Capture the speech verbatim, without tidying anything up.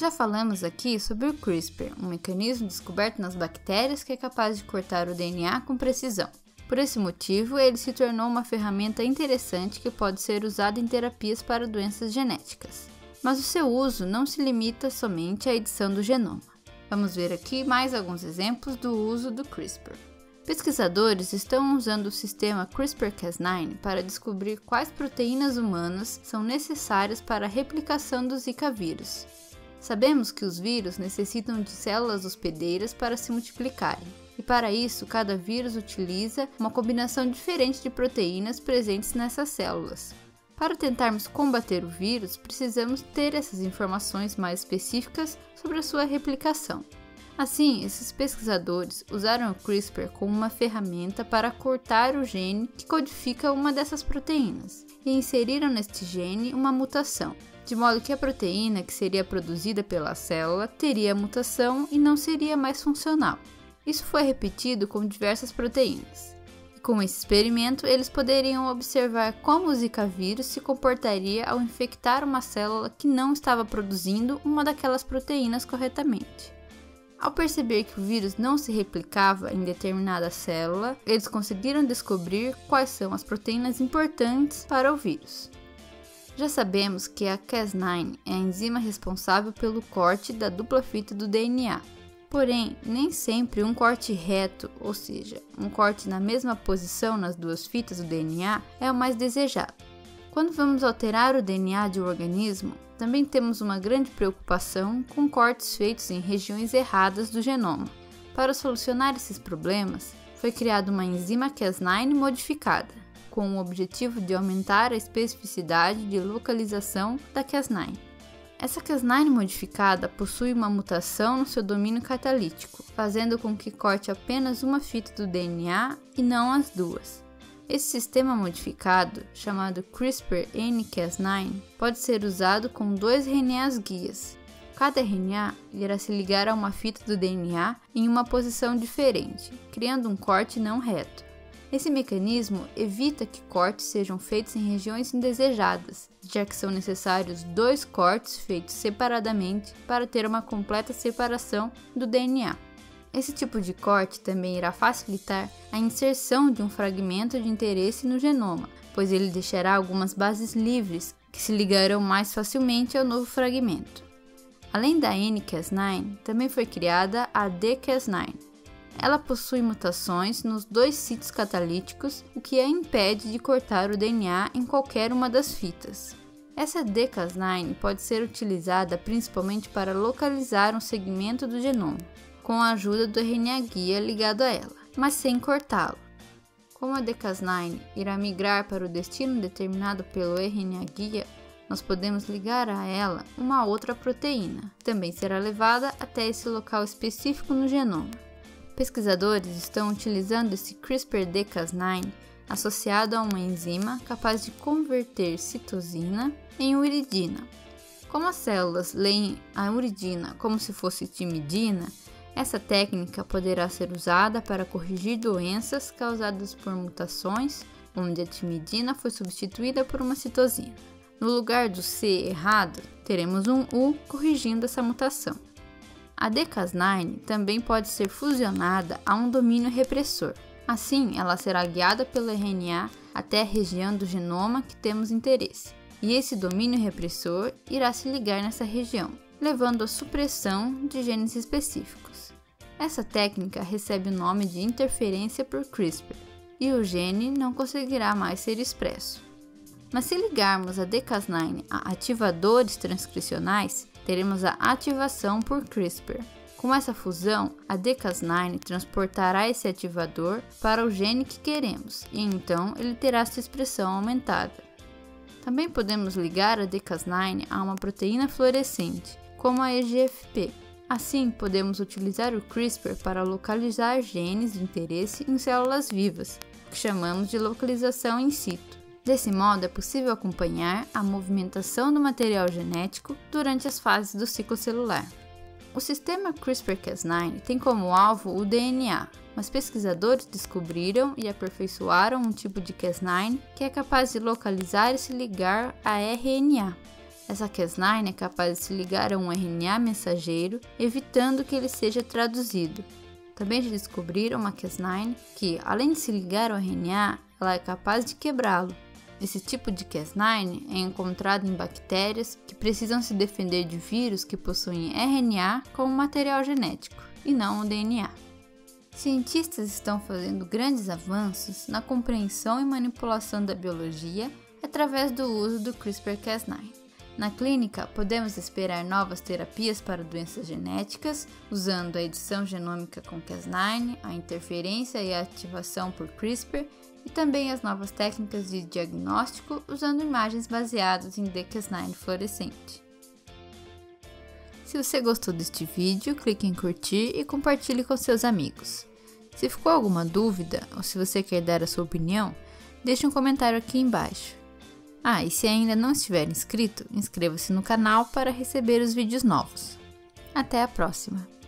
Já falamos aqui sobre o CRISPR, um mecanismo descoberto nas bactérias que é capaz de cortar o D N A com precisão. Por esse motivo, ele se tornou uma ferramenta interessante que pode ser usada em terapias para doenças genéticas. Mas o seu uso não se limita somente à edição do genoma. Vamos ver aqui mais alguns exemplos do uso do CRISPR. Pesquisadores estão usando o sistema CRISPR Cas nove para descobrir quais proteínas humanas são necessárias para a replicação do Zika vírus. Sabemos que os vírus necessitam de células hospedeiras para se multiplicarem, e para isso cada vírus utiliza uma combinação diferente de proteínas presentes nessas células. Para tentarmos combater o vírus, precisamos ter essas informações mais específicas sobre a sua replicação. Assim, esses pesquisadores usaram o CRISPR como uma ferramenta para cortar o gene que codifica uma dessas proteínas e inseriram neste gene uma mutação, de modo que a proteína que seria produzida pela célula teria a mutação e não seria mais funcional. Isso foi repetido com diversas proteínas. Com esse experimento, eles poderiam observar como o Zika vírus se comportaria ao infectar uma célula que não estava produzindo uma daquelas proteínas corretamente. Ao perceber que o vírus não se replicava em determinada célula, eles conseguiram descobrir quais são as proteínas importantes para o vírus. Já sabemos que a Cas nove é a enzima responsável pelo corte da dupla fita do D N A. Porém, nem sempre um corte reto, ou seja, um corte na mesma posição nas duas fitas do D N A, é o mais desejado. Quando vamos alterar o D N A de um organismo, também temos uma grande preocupação com cortes feitos em regiões erradas do genoma. Para solucionar esses problemas, foi criada uma enzima Cas nove modificada, com o objetivo de aumentar a especificidade de localização da Cas nove. Essa Cas nove modificada possui uma mutação no seu domínio catalítico, fazendo com que corte apenas uma fita do D N A e não as duas. Esse sistema modificado, chamado CRISPR N Cas nove, pode ser usado com dois R N As guias. Cada R N A irá se ligar a uma fita do D N A em uma posição diferente, criando um corte não reto. Esse mecanismo evita que cortes sejam feitos em regiões indesejadas, já que são necessários dois cortes feitos separadamente para ter uma completa separação do D N A. Esse tipo de corte também irá facilitar a inserção de um fragmento de interesse no genoma, pois ele deixará algumas bases livres que se ligarão mais facilmente ao novo fragmento. Além da N Cas nove, também foi criada a D Cas nove. Ela possui mutações nos dois sítios catalíticos, o que a impede de cortar o D N A em qualquer uma das fitas. Essa D Cas nove pode ser utilizada principalmente para localizar um segmento do genoma, com a ajuda do R N A guia ligado a ela, mas sem cortá-lo. Como a D Cas nove irá migrar para o destino determinado pelo R N A guia, nós podemos ligar a ela uma outra proteína, que também será levada até esse local específico no genoma. Pesquisadores estão utilizando esse CRISPR D Cas nove associado a uma enzima capaz de converter citosina em uridina. Como as células leem a uridina como se fosse timidina, essa técnica poderá ser usada para corrigir doenças causadas por mutações onde a timidina foi substituída por uma citosina. No lugar do C errado, teremos um U corrigindo essa mutação. A D Cas nove também pode ser fusionada a um domínio repressor. Assim, ela será guiada pelo R N A até a região do genoma que temos interesse. E esse domínio repressor irá se ligar nessa região, levando à supressão de genes específicos. Essa técnica recebe o nome de interferência por CRISPR, e o gene não conseguirá mais ser expresso. Mas se ligarmos a D Cas nove a ativadores transcricionais, teremos a ativação por CRISPR. Com essa fusão, a D Cas nove transportará esse ativador para o gene que queremos e então ele terá sua expressão aumentada. Também podemos ligar a D Cas nove a uma proteína fluorescente, como a E G F P. Assim, podemos utilizar o CRISPR para localizar genes de interesse em células vivas, que chamamos de localização in situ. Desse modo, é possível acompanhar a movimentação do material genético durante as fases do ciclo celular. O sistema CRISPR Cas nove tem como alvo o D N A, mas pesquisadores descobriram e aperfeiçoaram um tipo de Cas nove que é capaz de localizar e se ligar a R N A. Essa Cas nove é capaz de se ligar a um R N A mensageiro, evitando que ele seja traduzido. Também já descobriram uma Cas nove que, além de se ligar ao R N A, ela é capaz de quebrá-lo. Esse tipo de Cas nove é encontrado em bactérias que precisam se defender de vírus que possuem R N A como material genético, e não o D N A. Cientistas estão fazendo grandes avanços na compreensão e manipulação da biologia através do uso do CRISPR Cas nove. Na clínica, podemos esperar novas terapias para doenças genéticas, usando a edição genômica com Cas nove, a interferência e a ativação por CRISPR, e também as novas técnicas de diagnóstico usando imagens baseadas em dCas nove fluorescente. Se você gostou deste vídeo, clique em curtir e compartilhe com seus amigos. Se ficou alguma dúvida ou se você quer dar a sua opinião, deixe um comentário aqui embaixo. Ah, e se ainda não estiver inscrito, inscreva-se no canal para receber os vídeos novos. Até a próxima!